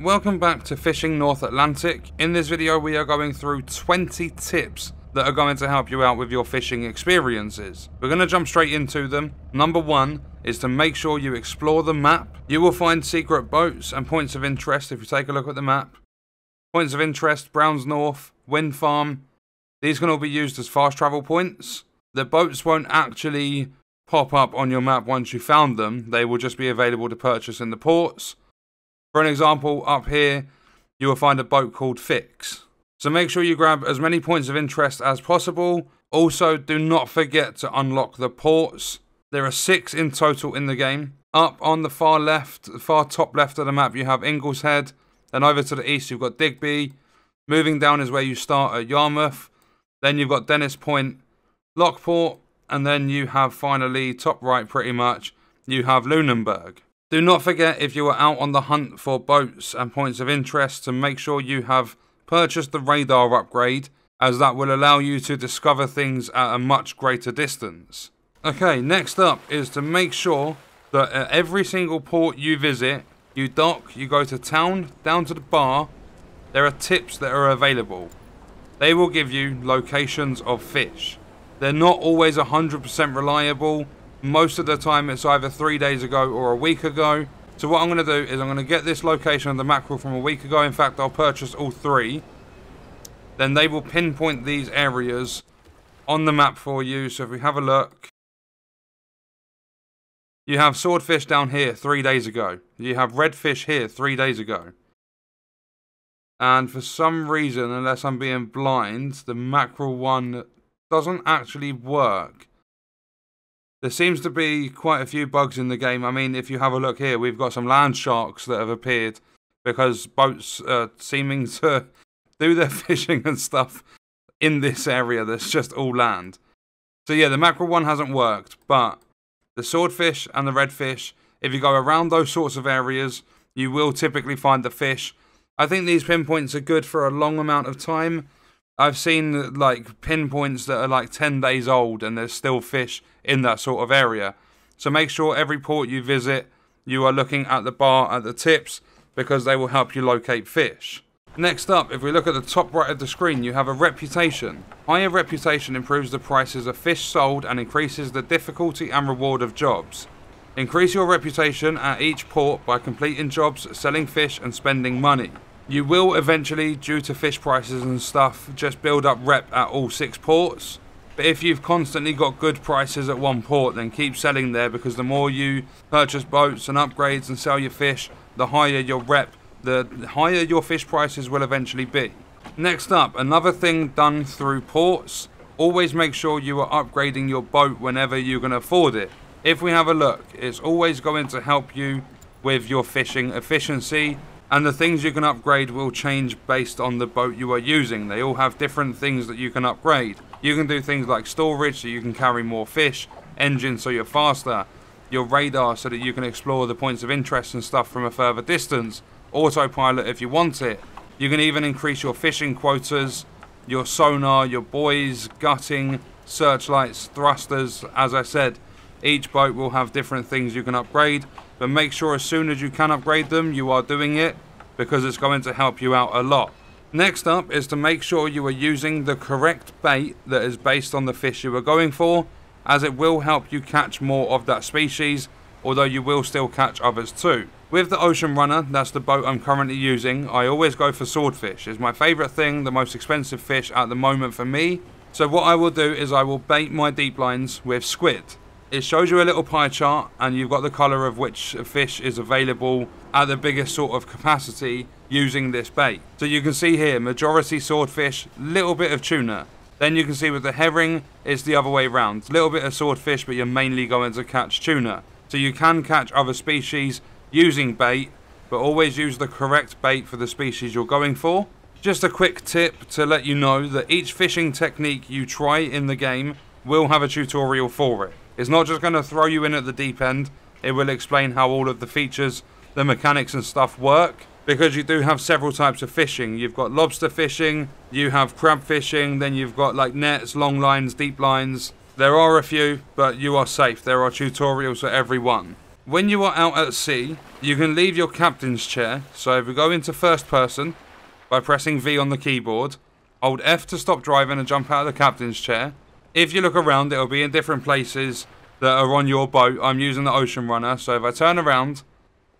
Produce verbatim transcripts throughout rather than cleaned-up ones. Welcome back to Fishing North Atlantic. In this video we are going through twenty tips that are going to help you out with your fishing experiences. We're going to jump straight into them. Number one is to make sure you explore the map. You will find secret boats and points of interest if you take a look at the map. Points of interest, Brown's North, Wind Farm. These can all be used as fast travel points. The boats won't actually pop up on your map once you found them. They will just be available to purchase in the ports. For an example, up here, you will find a boat called Fix. So make sure you grab as many points of interest as possible. Also, do not forget to unlock the ports. There are six in total in the game. Up on the far left, the far top left of the map, you have Ingleshead. Then over to the east, you've got Digby. Moving down is where you start at Yarmouth. Then you've got Dennis Point, Lockport. And then you have finally, top right pretty much, you have Lunenburg. Do not forget, if you are out on the hunt for boats and points of interest, to make sure you have purchased the radar upgrade, as that will allow you to discover things at a much greater distance. Okay, next up is to make sure that at every single port you visit, you dock, you go to town, down to the bar, there are tips that are available. They will give you locations of fish. They're not always one hundred percent reliable. Most of the time it's either three days ago or a week ago. So what I'm going to do is I'm going to get this location of the mackerel from a week ago. In fact, I'll purchase all three. Then they will pinpoint these areas on the map for you. So if we have a look, you have swordfish down here three days ago. You have redfish here three days ago. And for some reason, unless I'm being blind, the mackerel one doesn't actually work. There seems to be quite a few bugs in the game. I mean, if you have a look here, we've got some land sharks that have appeared because boats are seeming to do their fishing and stuff in this area that's just all land. So yeah, the mackerel one hasn't worked, but the swordfish and the redfish, if you go around those sorts of areas, you will typically find the fish. I think these pinpoints are good for a long amount of time. I've seen like pinpoints that are like ten days old and there's still fish in that sort of area. So make sure every port you visit, you are looking at the bar at the tips, because they will help you locate fish. Next up, if we look at the top right of the screen, you have a reputation. Higher reputation improves the prices of fish sold and increases the difficulty and reward of jobs. Increase your reputation at each port by completing jobs, selling fish and spending money. You will eventually, due to fish prices and stuff, just build up rep at all six ports. But if you've constantly got good prices at one port, then keep selling there, because the more you purchase boats and upgrades and sell your fish, the higher your rep, the higher your fish prices will eventually be. Next up, another thing done through ports, always make sure you are upgrading your boat whenever you can afford it. If we have a look, it's always going to help you with your fishing efficiency. And the things you can upgrade will change based on the boat you are using. They all have different things that you can upgrade. You can do things like storage so you can carry more fish, engine so you're faster, your radar so that you can explore the points of interest and stuff from a further distance, autopilot if you want it. You can even increase your fishing quotas, your sonar, your buoys, gutting, searchlights, thrusters. As I said, each boat will have different things you can upgrade. But make sure as soon as you can upgrade them, you are doing it, because it's going to help you out a lot. Next up is to make sure you are using the correct bait that is based on the fish you are going for, as it will help you catch more of that species, although you will still catch others too. With the Ocean Runner, that's the boat I'm currently using, I always go for swordfish. It's my favourite thing, the most expensive fish at the moment for me. So what I will do is I will bait my deep lines with squid. It shows you a little pie chart and you've got the colour of which fish is available at the biggest sort of capacity using this bait. So you can see here, majority swordfish, little bit of tuna. Then you can see with the herring, it's the other way around. Little bit of swordfish, but you're mainly going to catch tuna. So you can catch other species using bait, but always use the correct bait for the species you're going for. Just a quick tip to let you know that each fishing technique you try in the game will have a tutorial for it. It's not just going to throw you in at the deep end, it will explain how all of the features, the mechanics and stuff work, because you do have several types of fishing. You've got lobster fishing, you have crab fishing, then you've got like nets, long lines, deep lines. There are a few, but you are safe. There are tutorials for every one. When you are out at sea, you can leave your captain's chair. So if we go into first person by pressing V on the keyboard, hold F to stop driving and jump out of the captain's chair. If you look around, it'll be in different places that are on your boat. I'm using the Ocean Runner, so if I turn around,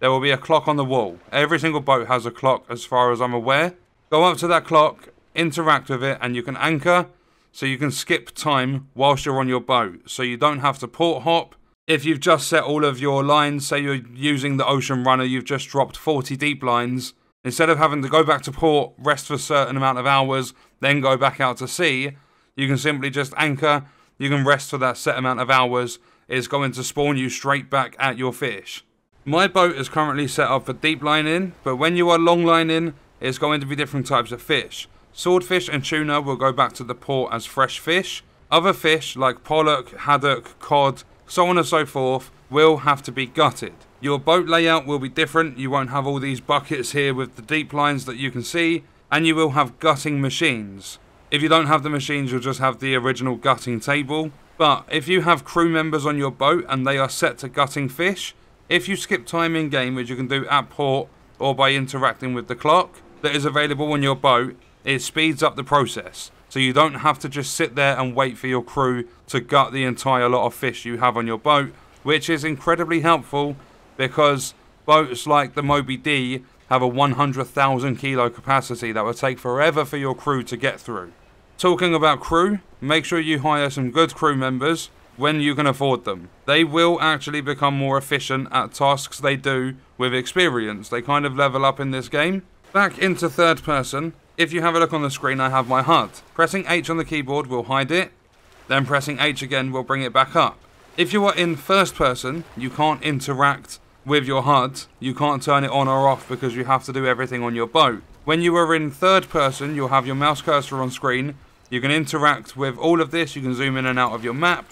there will be a clock on the wall. Every single boat has a clock, as far as I'm aware. Go up to that clock, interact with it, and you can anchor, so you can skip time whilst you're on your boat. So you don't have to port hop. If you've just set all of your lines, say you're using the Ocean Runner, you've just dropped forty deep lines. Instead of having to go back to port, rest for a certain amount of hours, then go back out to sea, you can simply just anchor, you can rest for that set amount of hours. It's going to spawn you straight back at your fish. My boat is currently set up for deep lining, but when you are long lining, it's going to be different types of fish. Swordfish and tuna will go back to the port as fresh fish. Other fish like pollock, haddock, cod, so on and so forth, will have to be gutted. Your boat layout will be different. You won't have all these buckets here with the deep lines that you can see, and you will have gutting machines. If you don't have the machines, you'll just have the original gutting table. But if you have crew members on your boat and they are set to gutting fish, if you skip time in game, which you can do at port or by interacting with the clock that is available on your boat, it speeds up the process. So you don't have to just sit there and wait for your crew to gut the entire lot of fish you have on your boat, which is incredibly helpful because boats like the Moby D have a one hundred thousand kilo capacity that will take forever for your crew to get through. Talking about crew, make sure you hire some good crew members when you can afford them. They will actually become more efficient at tasks they do with experience. They kind of level up in this game. Back into third person. If you have a look on the screen, I have my H U D. Pressing H on the keyboard will hide it, then pressing H again will bring it back up. If you are in first person, you can't interact with your H U D. You can't turn it on or off because you have to do everything on your boat. When you are in third person, you'll have your mouse cursor on screen. You can interact with all of this. You can zoom in and out of your map.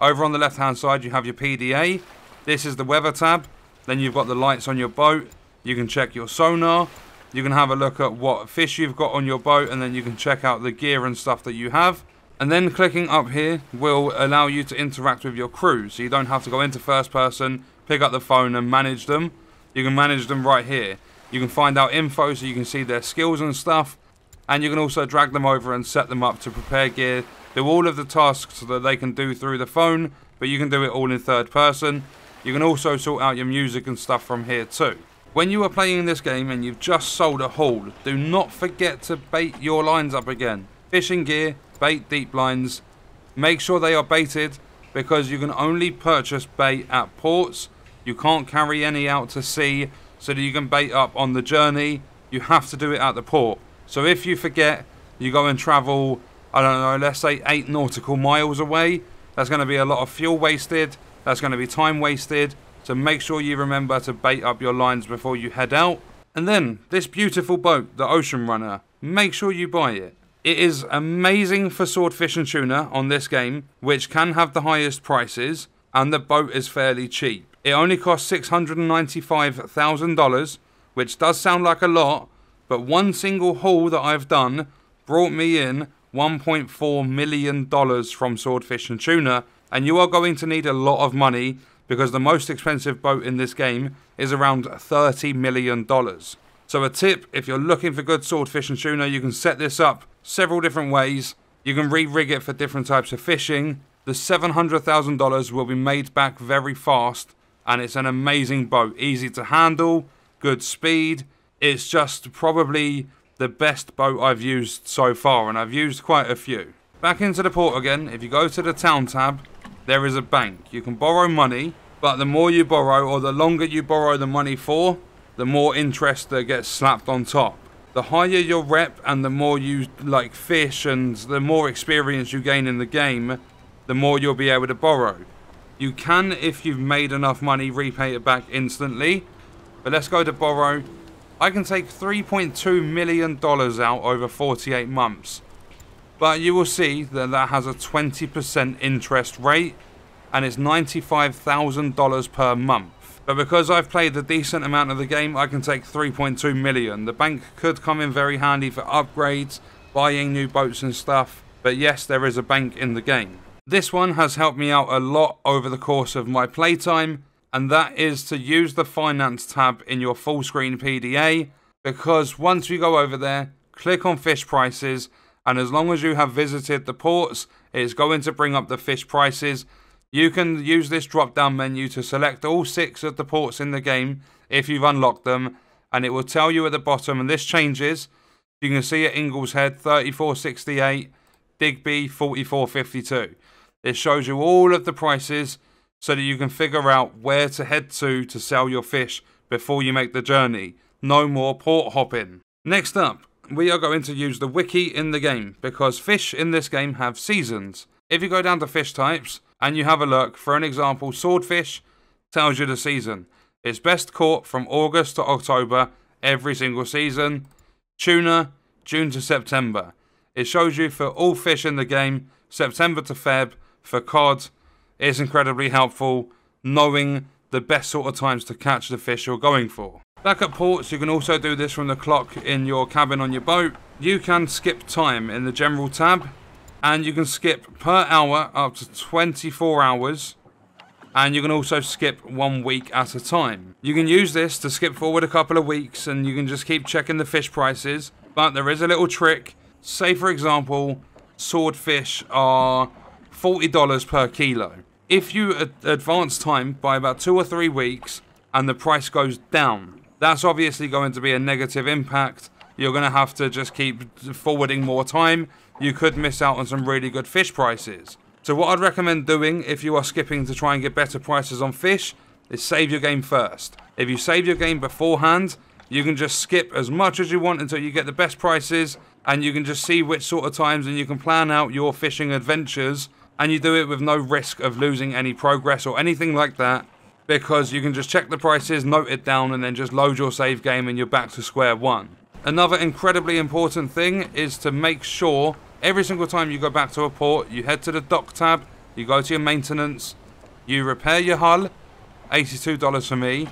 Over on the left hand side, you have your P D A. This is the weather tab. Then you've got the lights on your boat. You can check your sonar. You can have a look at what fish you've got on your boat, and then you can check out the gear and stuff that you have. And then clicking up here will allow you to interact with your crew. So you don't have to go into first person, pick up the phone and manage them. You can manage them right here. You can find out info so you can see their skills and stuff. And you can also drag them over and set them up to prepare gear. Do all of the tasks that they can do through the phone, but you can do it all in third person. You can also sort out your music and stuff from here too. When you are playing this game and you've just sold a haul, do not forget to bait your lines up again. Fishing gear, bait deep lines. Make sure they are baited because you can only purchase bait at ports. You can't carry any out to sea so that you can bait up on the journey. You have to do it at the port. So if you forget, you go and travel, I don't know, let's say eight nautical miles away. That's going to be a lot of fuel wasted. That's going to be time wasted. So make sure you remember to bait up your lines before you head out. And then, this beautiful boat, the Ocean Runner, make sure you buy it. It is amazing for swordfish and tuna on this game, which can have the highest prices, and the boat is fairly cheap. It only costs six hundred ninety-five thousand dollars, which does sound like a lot, but one single haul that I've done brought me in one point four million dollars from swordfish and tuna, and you are going to need a lot of money because the most expensive boat in this game is around thirty million dollars. So a tip, if you're looking for good swordfish and tuna, you can set this up several different ways. You can re-rig it for different types of fishing. The seven hundred thousand dollars will be made back very fast, and it's an amazing boat. Easy to handle, good speed. It's just probably the best boat I've used so far, and I've used quite a few. Back into the port again, if you go to the town tab, there is a bank. You can borrow money, but the more you borrow or the longer you borrow the money for, the more interest that gets slapped on top. The higher your rep and the more you like fish and the more experience you gain in the game, the more you'll be able to borrow. You can, if you've made enough money, repay it back instantly. But let's go to borrow. I can take three point two million dollars out over forty-eight months. But you will see that that has a twenty percent interest rate and it's ninety-five thousand dollars per month. But because I've played a decent amount of the game, I can take three point two million. The bank could come in very handy for upgrades, buying new boats and stuff. But yes, there is a bank in the game. This one has helped me out a lot over the course of my playtime. and that is to use the Finance tab in your full screen P D A, because once you go over there, click on fish prices, and as long as you have visited the ports, it's going to bring up the fish prices. You can use this drop down menu to select all six of the ports in the game if you've unlocked them, and it will tell you at the bottom, and this changes. You can see at Ingleshead thirty-four sixty-eight, Digby forty-four fifty-two. It shows you all of the prices so that you can figure out where to head to to sell your fish before you make the journey. No more port hopping. Next up, we are going to use the wiki in the game, because fish in this game have seasons. If you go down to fish types and you have a look, for an example, swordfish tells you the season. It's best caught from August to October every single season. Tuna, June to September. It shows you for all fish in the game, September to Feb, for cod. It's incredibly helpful knowing the best sort of times to catch the fish you're going for. Back at ports, you can also do this from the clock in your cabin on your boat. You can skip time in the general tab, and you can skip per hour up to twenty-four hours. And you can also skip one week at a time. You can use this to skip forward a couple of weeks, and you can just keep checking the fish prices, but there is a little trick. Say for example, swordfish are forty dollars per kilo. If you ad advance time by about two or three weeks and the price goes down, that's obviously going to be a negative impact. You're gonna have to just keep forwarding more time. You could miss out on some really good fish prices. So what I'd recommend doing if you are skipping to try and get better prices on fish is save your game first. If you save your game beforehand, you can just skip as much as you want until you get the best prices, and you can just see which sort of times, and you can plan out your fishing adventures, and you do it with no risk of losing any progress or anything like that, because you can just check the prices, note it down, and then just load your save game and you're back to square one. Another incredibly important thing is to make sure every single time you go back to a port, you head to the dock tab, you go to your maintenance, you repair your hull, eighty-two dollars for me,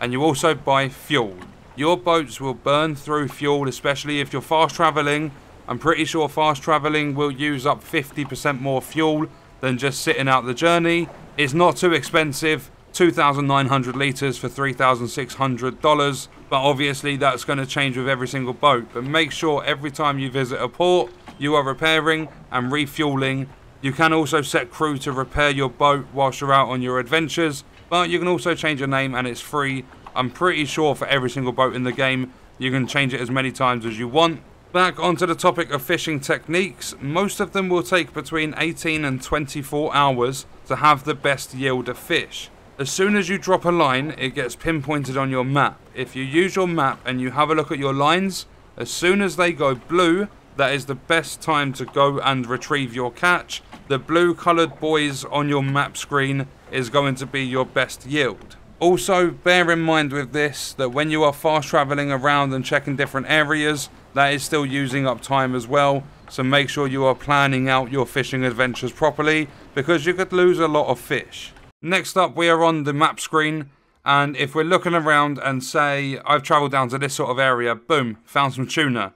and you also buy fuel. Your boats will burn through fuel, especially if you're fast traveling. I'm pretty sure fast traveling will use up fifty percent more fuel than just sitting out the journey. It's not too expensive, two thousand nine hundred litres for three thousand six hundred dollars, but obviously that's going to change with every single boat. But make sure every time you visit a port, you are repairing and refueling. You can also set crew to repair your boat whilst you're out on your adventures, but you can also change your name, and it's free. I'm pretty sure for every single boat in the game, you can change it as many times as you want. Back onto the topic of fishing techniques, most of them will take between eighteen and twenty-four hours to have the best yield of fish. As soon as you drop a line, it gets pinpointed on your map. If you use your map and you have a look at your lines, as soon as they go blue, that is the best time to go and retrieve your catch. The blue coloured buoys on your map screen is going to be your best yield. Also, bear in mind with this that when you are fast travelling around and checking different areas, that is still using up time as well. So make sure you are planning out your fishing adventures properly, because you could lose a lot of fish. Next up, we are on the map screen, and if we're looking around and say, I've travelled down to this sort of area, boom, found some tuna.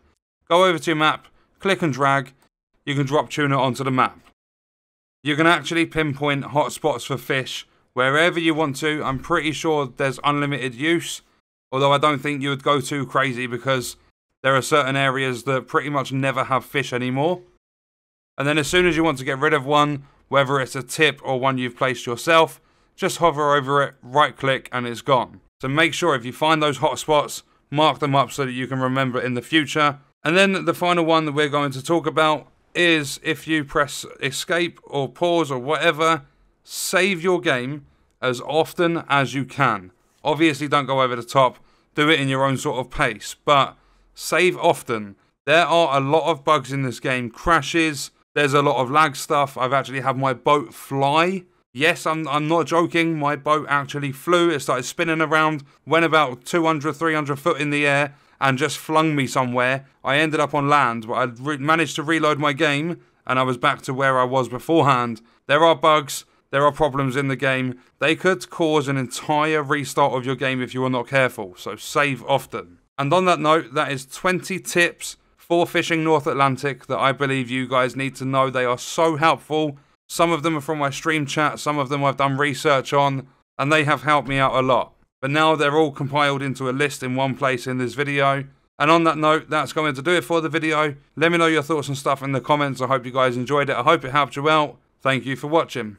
Go over to your map, click and drag, you can drop tuna onto the map. You can actually pinpoint hotspots for fish wherever you want to. I'm pretty sure there's unlimited use, although I don't think you would go too crazy, because there are certain areas that pretty much never have fish anymore. And then as soon as you want to get rid of one, whether it's a tip or one you've placed yourself, just hover over it, right click, and it's gone. So make sure if you find those hotspots, mark them up so that you can remember in the future. And then the final one that we're going to talk about is if you press escape or pause or whatever, save your game as often as you can. Obviously don't go over the top, do it in your own sort of pace, but save often. There are a lot of bugs in this game, crashes, there's a lot of lag stuff. I've actually had my boat fly. Yes, I'm, I'm not joking, my boat actually flew, it started spinning around, went about two hundred, three hundred foot in the air, and just flung me somewhere. I ended up on land, but I managed to reload my game, and I was back to where I was beforehand. There are bugs, there are problems in the game. They could cause an entire restart of your game if you are not careful, so save often. And on that note, that is twenty tips for Fishing North Atlantic that I believe you guys need to know. They are so helpful. Some of them are from my stream chat, some of them I've done research on. and they have helped me out a lot. But now they're all compiled into a list in one place in this video. And on that note, that's going to do it for the video. Let me know your thoughts and stuff in the comments. I hope you guys enjoyed it. I hope it helped you out. Thank you for watching.